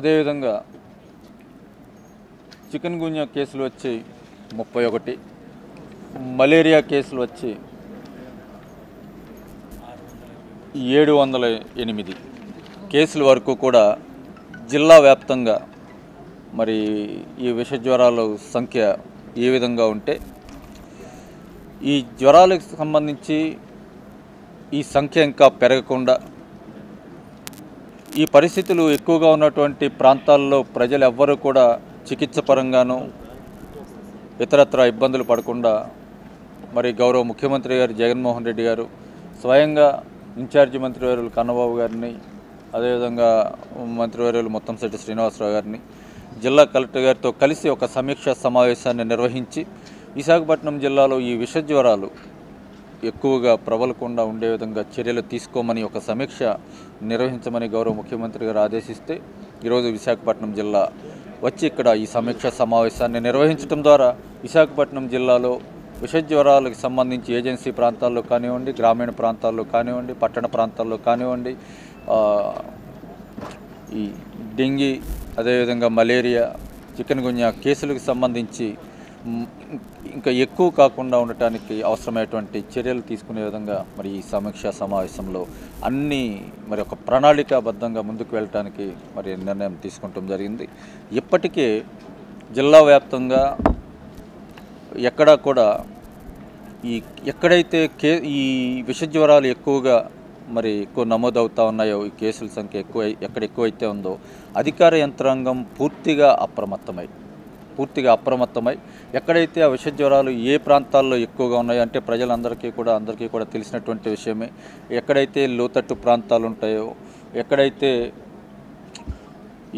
అదే విధంగా చికెన్ గున్యా కేసులు వచ్చి 31, మలేరియా కేసులు వచ్చి 708 కేసుల వరకు కూడా జిల్లా వ్యాప్తంగా మరి ఈ విష జ్వరాల సంఖ్య ఏ విధంగా ఉంటే ఈ జ్వరాలకు సంబంధించి ఈ సంఖ్య ఇంకా పెరగకుండా ఈ పరిస్థితులు ఎక్కువగా ఉన్నటువంటి ప్రాంతాల్లో ప్రజలు ఎవ్వరూ కూడా చికిత్సపరంగాను ఇతరత్ర ఇబ్బందులు పడకుండా మరి గౌరవ ముఖ్యమంత్రి గారు జగన్ మోహన్ రెడ్డి గారు స్వయంగా ఇన్ఛార్జి మంత్రివర్యులు కన్నబాబు గారిని అదేవిధంగా మంత్రివర్యులు ముత్తంశెట్టి శ్రీనివాసరావు గారిని జిల్లా కలెక్టర్ గారితో కలిసి ఒక సమీక్షా సమావేశాన్ని నిర్వహించి విశాఖపట్నం జిల్లాలో ఈ విష జ్వరాలు ఎక్కువగా ప్రబలకుండా ఉండే విధంగా చర్యలు తీసుకోమని ఒక సమీక్ష నిర్వహించమని గౌరవ ముఖ్యమంత్రి గారు ఆదేశిస్తే ఈరోజు విశాఖపట్నం జిల్లా వచ్చి ఇక్కడ ఈ సమీక్ష సమావేశాన్ని నిర్వహించడం ద్వారా విశాఖపట్నం జిల్లాలో విష జ్వరాలకు సంబంధించి ఏజెన్సీ ప్రాంతాల్లో కానివ్వండి, గ్రామీణ ప్రాంతాల్లో కానివ్వండి, పట్టణ ప్రాంతాల్లో కానివ్వండి, ఈ డెంగీ అదేవిధంగా మలేరియా చికెన్ గున్యా కేసులకు సంబంధించి ఇంకా ఎక్కువ కాకుండా ఉండటానికి అవసరమైనటువంటి చర్యలు తీసుకునే విధంగా మరి ఈ సమీక్ష సమావేశంలో అన్ని మరి ఒక ప్రణాళికాబద్ధంగా ముందుకు వెళ్ళటానికి మరి నిర్ణయం తీసుకోవడం జరిగింది. ఇప్పటికే జిల్లా వ్యాప్తంగా ఎక్కడా కూడా ఎక్కడైతే ఈ విష జ్వరాలు ఎక్కువగా మరి ఎక్కువ నమోదవుతూ ఉన్నాయో, ఈ కేసుల సంఖ్య ఎక్కడెక్కువైతే ఉందో అధికార యంత్రాంగం పూర్తిగా అప్రమత్తమై ఎక్కడైతే ఆ విష జ్వరాలు ఏ ప్రాంతాల్లో ఎక్కువగా ఉన్నాయో, అంటే అందరికీ కూడా తెలిసినటువంటి విషయమే, ఎక్కడైతే లోతట్టు ప్రాంతాలు ఉంటాయో, ఎక్కడైతే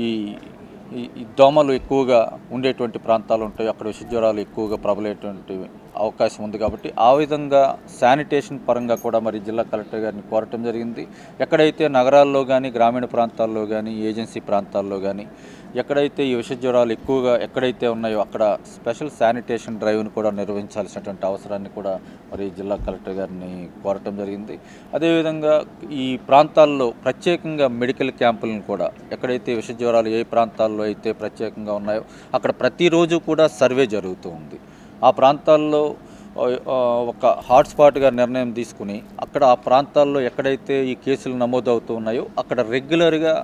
ఈ ఈ దోమలు ఎక్కువగా ఉండేటువంటి ప్రాంతాలు ఉంటాయో అక్కడ విష జ్వరాలు ఎక్కువగా ప్రబలేటువంటి అవకాశం ఉంది. కాబట్టి ఆ విధంగా శానిటేషన్ పరంగా కూడా మరి జిల్లా కలెక్టర్ గారిని కోరటం జరిగింది. ఎక్కడైతే నగరాల్లో కానీ, గ్రామీణ ప్రాంతాల్లో కానీ, ఏజెన్సీ ప్రాంతాల్లో కానీ ఎక్కడైతే ఈ విష జ్వరాలు ఎక్కువగా ఎక్కడైతే ఉన్నాయో అక్కడ స్పెషల్ శానిటేషన్ డ్రైవ్ను కూడా నిర్వహించాల్సినటువంటి అవసరాన్ని కూడా మరి జిల్లా కలెక్టర్ గారిని కోరటం జరిగింది. అదేవిధంగా ఈ ప్రాంతాల్లో ప్రత్యేకంగా మెడికల్ క్యాంపులను కూడా ఎక్కడైతే విష జ్వరాలు ఏ ప్రాంతాల్లో అయితే ప్రత్యేకంగా ఉన్నాయో అక్కడ ప్రతిరోజు కూడా సర్వే జరుగుతూ ఉంది. ఆ ప్రాంతాల్లో ఒక హాట్స్పాట్గా నిర్ణయం తీసుకుని అక్కడ ఆ ప్రాంతాల్లో ఎక్కడైతే ఈ కేసులు నమోదవుతూ ఉన్నాయో అక్కడ రెగ్యులర్గా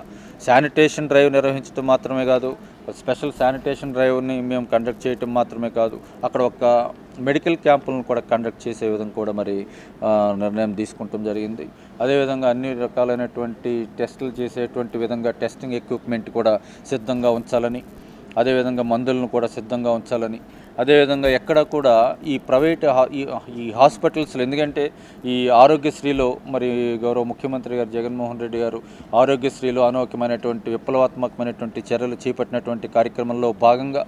శానిటేషన్ డ్రైవ్ నిర్వహించడం మాత్రమే కాదు, స్పెషల్ శానిటేషన్ డ్రైవ్ని మేము కండక్ట్ చేయటం మాత్రమే కాదు, అక్కడ ఒక మెడికల్ క్యాంపులను కూడా కండక్ట్ చేసే విధంగా కూడా మరి నిర్ణయం తీసుకుంటాం జరిగింది. అదేవిధంగా అన్ని రకాలైనటువంటి టెస్టులు చేసేటువంటి విధంగా టెస్టింగ్ ఎక్విప్మెంట్ కూడా సిద్ధంగా ఉంచాలని, అదేవిధంగా మందులను కూడా సిద్ధంగా ఉంచాలని, అదేవిధంగా ఎక్కడ కూడా ఈ ప్రైవేట్ ఈ హాస్పిటల్స్లో, ఎందుకంటే ఈ ఆరోగ్యశ్రీలో మరి గౌరవ ముఖ్యమంత్రి గారు జగన్మోహన్ రెడ్డి గారు ఆరోగ్యశ్రీలో అనోఖ్యమైనటువంటి విప్లవాత్మకమైనటువంటి చర్యలు చేపట్టినటువంటి కార్యక్రమంలో భాగంగా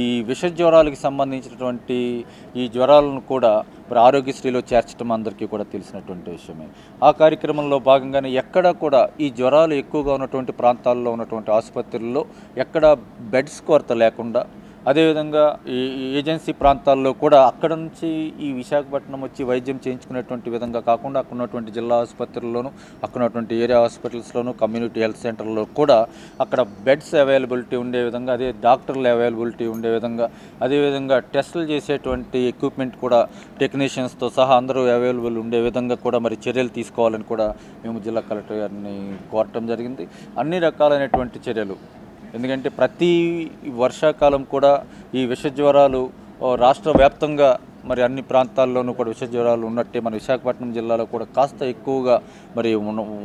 ఈ విష జ్వరాలకు సంబంధించినటువంటి ఈ జ్వరాలను కూడా మరి ఆరోగ్యశ్రీలో చేర్చడం అందరికీ కూడా తెలిసినటువంటి విషయమే. ఆ కార్యక్రమంలో భాగంగానే ఎక్కడ కూడా ఈ జ్వరాలు ఎక్కువగా ఉన్నటువంటి ప్రాంతాల్లో ఉన్నటువంటి ఆసుపత్రుల్లో ఎక్కడ బెడ్స్ కొరత లేకుండా, అదేవిధంగా ఈ ఏజెన్సీ ప్రాంతాల్లో కూడా అక్కడ నుంచి ఈ విశాఖపట్నం వచ్చి వైద్యం చేయించుకునేటువంటి విధంగా కాకుండా అక్కడ ఉన్నటువంటి జిల్లా ఆసుపత్రుల్లోనూ, అక్కడ ఉన్నటువంటి ఏరియా హాస్పిటల్స్లోనూ, కమ్యూనిటీ హెల్త్ సెంటర్లో కూడా అక్కడ బెడ్స్ అవైలబిలిటీ ఉండే విధంగా, అదే డాక్టర్లు అవైలబిలిటీ ఉండే విధంగా, అదేవిధంగా టెస్టులు చేసేటువంటి ఎక్విప్మెంట్ కూడా టెక్నీషియన్స్తో సహా అందరూ అవైలబుల్ ఉండే విధంగా కూడా మరి చర్యలు తీసుకోవాలని కూడా మేము జిల్లా కలెక్టర్ గారిని కోరటం జరిగింది. అన్ని రకాలైనటువంటి చర్యలు, ఎందుకంటే ప్రతి వర్షాకాలం కూడా ఈ విష జ్వరాలు రాష్ట్ర వ్యాప్తంగా మరి అన్ని ప్రాంతాల్లోనూ కూడా విష జ్వరాలు ఉన్నట్టే మన విశాఖపట్నం జిల్లాలో కూడా కాస్త ఎక్కువగా మరి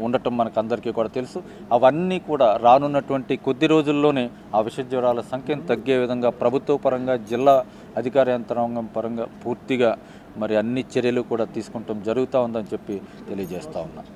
ఉండటం మనకు అందరికీ కూడా తెలుసు. అవన్నీ కూడా రానున్నటువంటి కొద్ది రోజుల్లోనే ఆ విష జ్వరాల సంఖ్యను తగ్గే విధంగా ప్రభుత్వ పరంగా, జిల్లా అధికార యంత్రాంగం పరంగా పూర్తిగా మరి అన్ని చర్యలు కూడా తీసుకుంటాం జరుగుతూ ఉందని చెప్పి తెలియజేస్తూ ఉన్నాం.